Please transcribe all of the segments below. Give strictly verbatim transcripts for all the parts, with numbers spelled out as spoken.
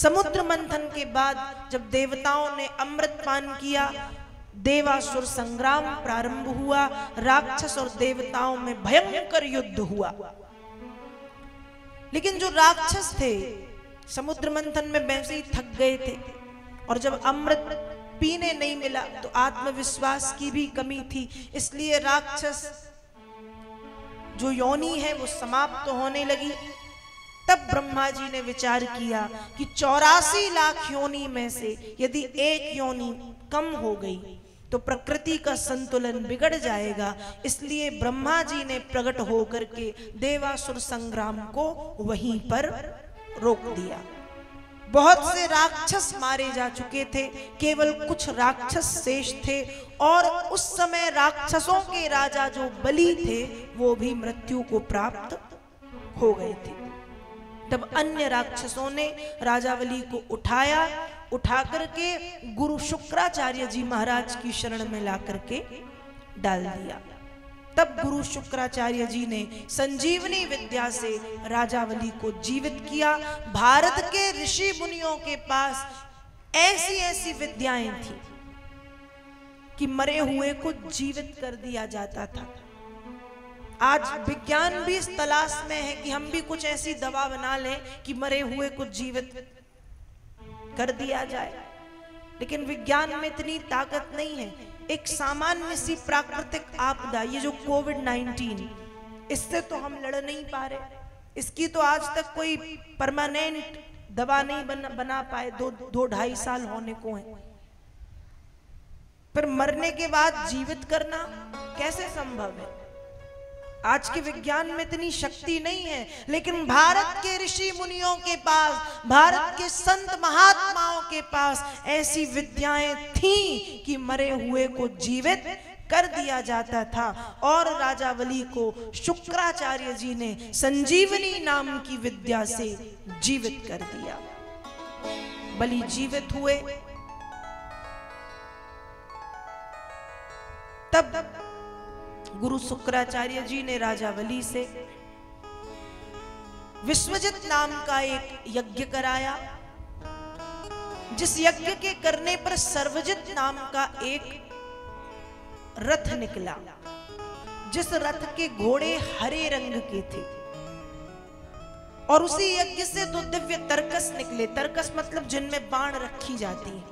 समुद्र मंथन के बाद जब देवताओं ने अमृत पान किया, देवासुर संग्राम प्रारंभ हुआ, राक्षस और देवताओं में भयंकर युद्ध हुआ। लेकिन जो राक्षस थे समुद्र मंथन में वैसे ही थक गए थे, और जब अमृत पीने नहीं मिला तो आत्मविश्वास की भी कमी थी, इसलिए राक्षस जो योनि है वो समाप्त तो होने लगी। तब ब्रह्मा जी ने विचार किया कि चौरासी लाख योनि में से यदि एक योनि कम हो गई तो प्रकृति का संतुलन बिगड़ जाएगा, इसलिए ब्रह्मा जी ने प्रकट होकर के देवासुर संग्राम को वहीं पर रोक दिया। बहुत से राक्षस मारे जा चुके थे, केवल कुछ राक्षस शेष थे, और उस समय राक्षसों के राजा जो बलि थे वो भी मृत्यु को प्राप्त हो गए थे। तब अन्य राक्षसों ने राजा बलि को उठाया, उठा करके गुरु शुक्राचार्य जी महाराज की शरण में ला करके डाल दिया। तब गुरु शुक्राचार्य जी ने संजीवनी विद्या से राजावली को जीवित किया। भारत के ऋषि मुनियों के पास ऐसी ऐसी विद्याएं थी कि मरे हुए को जीवित कर दिया जाता था। आज विज्ञान भी इस तलाश में है कि हम भी कुछ ऐसी दवा बना लें कि मरे हुए को जीवित कर दिया जाए, लेकिन विज्ञान में इतनी ताकत नहीं है। एक सामान्य सी प्राकृतिक आपदा, ये जो कोविड नाइनटीन, इससे तो हम लड़ नहीं पा रहे, इसकी तो आज तक कोई परमानेंट दवा नहीं बन, बना पाए। दो दो ढाई साल होने को है, पर मरने के बाद जीवित करना कैसे संभव है? आज के विज्ञान में इतनी शक्ति नहीं है, लेकिन भारत के ऋषि मुनियों के पास, भारत के संत महात्माओं के पास ऐसी विद्याएं थीं कि मरे हुए को जीवित कर दिया जाता था। और राजावली को शुक्राचार्य जी ने संजीवनी नाम की विद्या से जीवित कर दिया। बलि जीवित हुए। तब गुरु शुक्राचार्य जी ने राजावली से विश्वजित नाम का एक यज्ञ कराया, जिस यज्ञ के करने पर सर्वजित नाम का एक रथ निकला, जिस रथ के घोड़े हरे रंग के थे। और उसी यज्ञ से दो दिव्य तरकस निकले। तरकस मतलब जिनमें बाण रखी जाती है,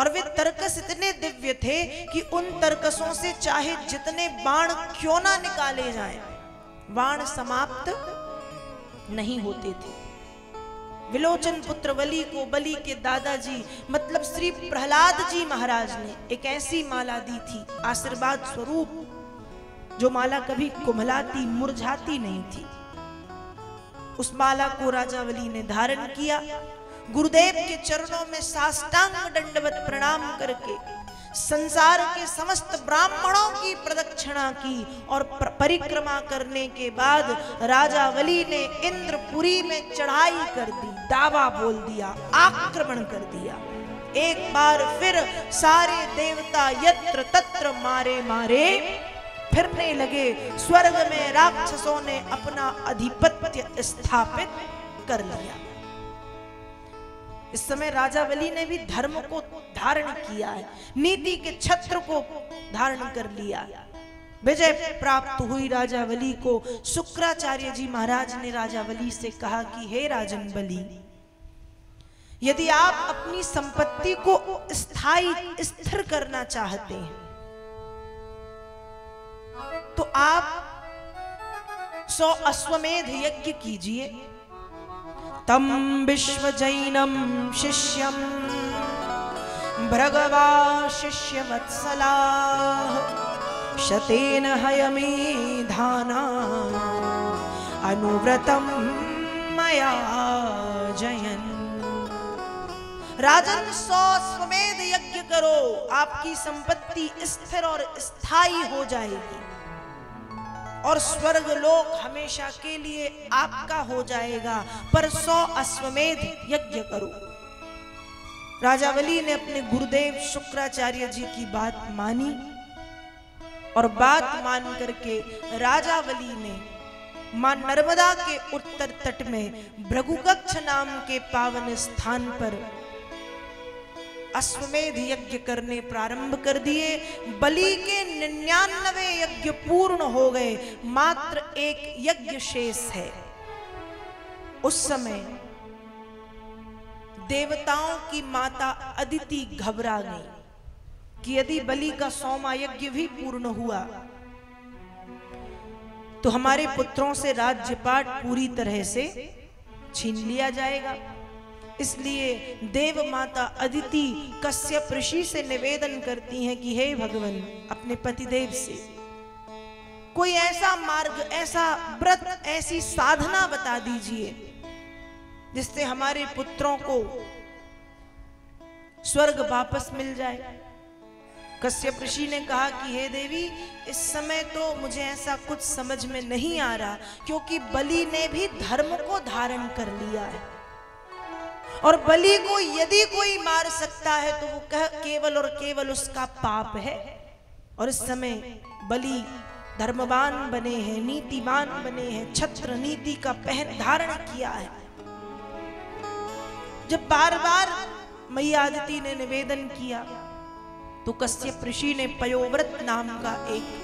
और वे तरकस इतने दिव्य थे कि उन तरकसों से चाहे जितने बाण क्यों ना निकाले जाएं, बाण समाप्त नहीं होते थे। विलोचन पुत्र बलि को बलि के दादाजी मतलब श्री प्रहलाद जी महाराज ने एक ऐसी माला दी थी, आशीर्वाद स्वरूप, जो माला कभी कुम्हलाती मुरझाती नहीं थी। उस माला को राजावली ने धारण किया, गुरुदेव के चरणों में साष्टांग दंडवत प्रणाम करके संसार के समस्त ब्राह्मणों की प्रदक्षिणा की, और परिक्रमा करने के बाद राजावली ने इंद्रपुरी में चढ़ाई कर दी, दावा बोल दिया, आक्रमण कर दिया। एक बार फिर सारे देवता यत्र तत्र मारे मारे फिरने लगे। स्वर्ग में राक्षसों ने अपना आधिपत्य स्थापित कर लिया। इस समय राजावली ने भी धर्म को धारण किया है, नीति के छत्र को धारण कर लिया है। विजय प्राप्त हुई राजावली को। शुक्राचार्य जी महाराज ने राजावली से कहा कि हे राजन बली, यदि आप अपनी संपत्ति को स्थायी स्थिर करना चाहते हैं तो आप सौ अश्वमेध यज्ञ कीजिए। तम विश्वजैनम शिष्यम भृगवा शिष्यवत्सला शतेन हयमे धाना अनुव्रतम मया जयन। राजन, सौ स्वमेध यज्ञ करो, आपकी संपत्ति स्थिर और स्थायी हो जाएगी और स्वर्ग लोक हमेशा के लिए आपका हो जाएगा, पर सौ अश्वमेध यज्ञ करो। राजावली ने अपने गुरुदेव शुक्राचार्य जी की बात मानी, और बात मान करके राजावली ने मां नर्मदा के उत्तर तट में भृगुकक्ष नाम के पावन स्थान पर अश्वमेध यज्ञ करने प्रारंभ कर दिए। बलि के निन्यानवे यज्ञ पूर्ण हो गए, मात्र एक यज्ञ शेष है। उस समय देवताओं की माता अदिति घबरा गई कि यदि बलि का सौमा यज्ञ भी पूर्ण हुआ तो हमारे पुत्रों से राज्य पाठ पूरी तरह से छीन लिया जाएगा। इसलिए देव माता अदिति कश्यप ऋषि से निवेदन करती हैं कि हे भगवान, अपने पतिदेव से कोई ऐसा मार्ग, ऐसा व्रत, ऐसी साधना बता दीजिए जिससे हमारे पुत्रों को स्वर्ग वापस मिल जाए। कश्यप ऋषि ने कहा कि हे देवी, इस समय तो मुझे ऐसा कुछ समझ में नहीं आ रहा, क्योंकि बलि ने भी धर्म को धारण कर लिया है और बलि को यदि कोई मार सकता है तो वो केवल और केवल उसका पाप है। और इस समय बलि धर्मवान बने हैं, नीतिवान बने हैं, छत्र नीति का पहन धारण किया है। जब बार बार मैया अदिति ने निवेदन किया तो कश्यप ऋषि ने पयोव्रत नाम का एक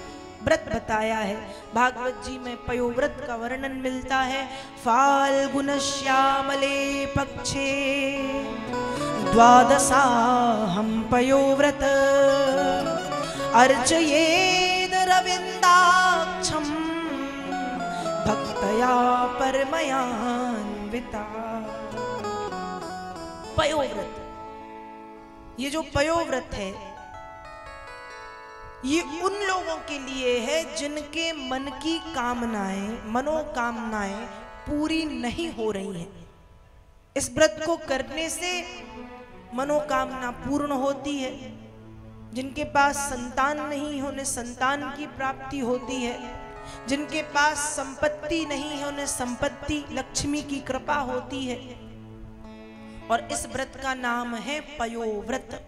व्रत बताया है। भागवत जी में पयोव्रत का वर्णन मिलता है। फाल्गुन श्यामले पक्षे द्वादशा हम पयोव्रत अर्चयेद अरविंदाक्षम भक्तया परमयान्विता। पयोव्रत, ये जो पयोव्रत है ये उन लोगों के लिए है जिनके मन की कामनाएं, मनोकामनाएं पूरी नहीं हो रही हैं। इस व्रत को करने से मनोकामना पूर्ण होती है। जिनके पास संतान नहीं है उन्हें संतान की प्राप्ति होती है, जिनके पास संपत्ति नहीं है उन्हें संपत्ति लक्ष्मी की कृपा होती है। और इस व्रत का नाम है पयोव्रत।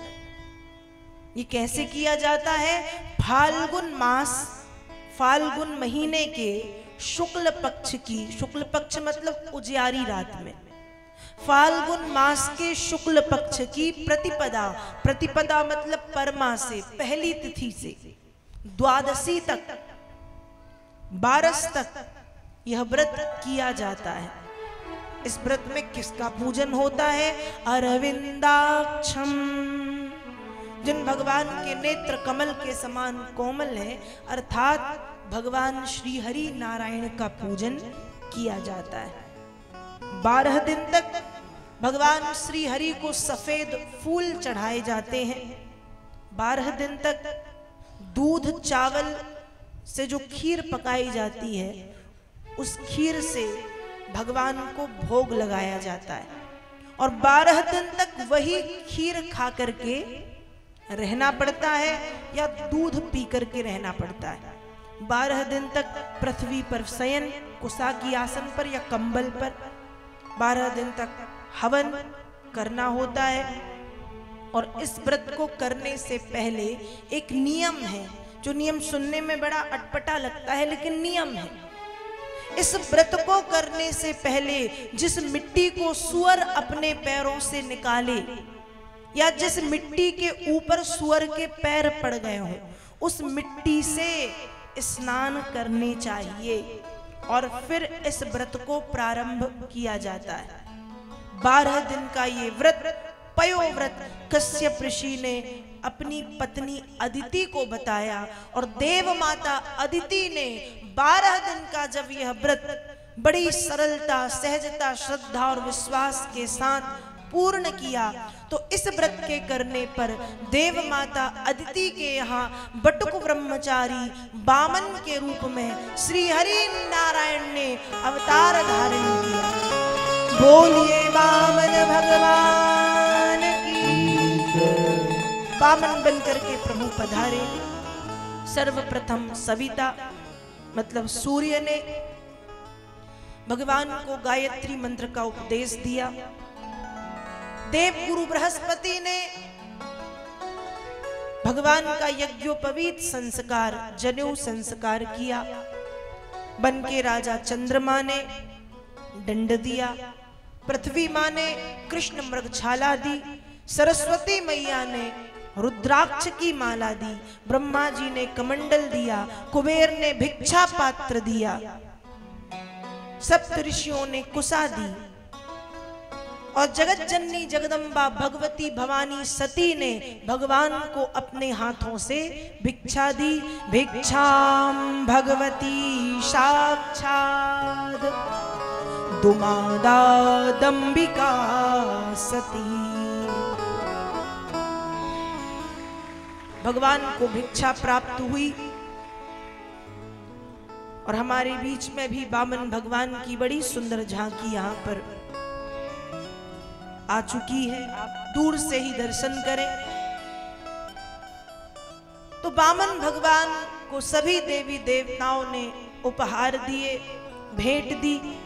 ये कैसे किया जाता है? फाल्गुन मास, फाल्गुन महीने के शुक्ल पक्ष की, शुक्ल पक्ष मतलब उजियारी रात में, फाल्गुन मास के शुक्ल पक्ष की प्रतिपदा, प्रतिपदा मतलब परमा से, पहली तिथि से द्वादशी तक, बारस तक यह व्रत किया जाता है। इस व्रत में किसका पूजन होता है? अरविंदाक्षम, जिन भगवान के नेत्र कमल के समान कोमल है, अर्थात भगवान श्री हरि नारायण का पूजन किया जाता है। बारह दिन तक भगवान श्री हरि को सफेद फूल चढ़ाए जाते हैं। बारह दिन तक दूध चावल से जो खीर पकाई जाती है उस खीर से भगवान को भोग लगाया जाता है। और बारह दिन तक वही खीर खा करके रहना पड़ता है या दूध पी करके रहना पड़ता है। बारह दिन तक पृथ्वी पर शयन, कुसा की आसन पर या कंबल पर। बारह दिन तक हवन करना होता है। और इस व्रत को करने से पहले एक नियम है, जो नियम सुनने में बड़ा अटपटा लगता है लेकिन नियम है। इस व्रत को करने से पहले जिस मिट्टी को सुअर अपने पैरों से निकाले या जिस मिट्टी के ऊपर सुअर के पैर पड़ गए हों उस मिट्टी से स्नान करने चाहिए और फिर इस व्रत को प्रारंभ किया जाता है। बारह दिन का ये व्रत पयोव्रत कश्यप ऋषि ने अपनी पत्नी अदिति को बताया और देव माता अदिति ने बारह दिन का जब यह व्रत बड़ी सरलता, सहजता, श्रद्धा और विश्वास के साथ पूर्ण किया तो इस व्रत के करने पर देव माता अदिति के यहाँ बटुक ब्रह्मचारी वामन के रूप में श्री हरि नारायण ने अवतार धारण किया। बोलिए वामन भगवान की। वामन बनकर के प्रभु पधारे। सर्वप्रथम सविता मतलब सूर्य ने भगवान को गायत्री मंत्र का उपदेश दिया। देव गुरु बृहस्पति ने भगवान का यज्ञोपवीत संस्कार, जनेऊ संस्कार किया। बन के राजा चंद्रमा ने दंड दिया, पृथ्वी माँ ने कृष्ण मृगछाला दी, सरस्वती मैया ने रुद्राक्ष की माला दी, ब्रह्मा जी ने कमंडल दिया, कुबेर ने भिक्षा पात्र दिया, सप्त ऋषियों ने कुसा दी और जगत जननी जगदंबा भगवती भवानी सती ने भगवान को अपने हाथों से भिक्षा दी। भिक्षाम भगवती साक्षाद दुमादादंबिका सती, भगवान को भिक्षा प्राप्त हुई। और हमारे बीच में भी वामन भगवान की बड़ी सुंदर झांकी यहाँ पर आ चुकी है, आप दूर से ही दर्शन करें। तो वामन भगवान को सभी देवी देवताओं ने उपहार दिए, भेंट दी।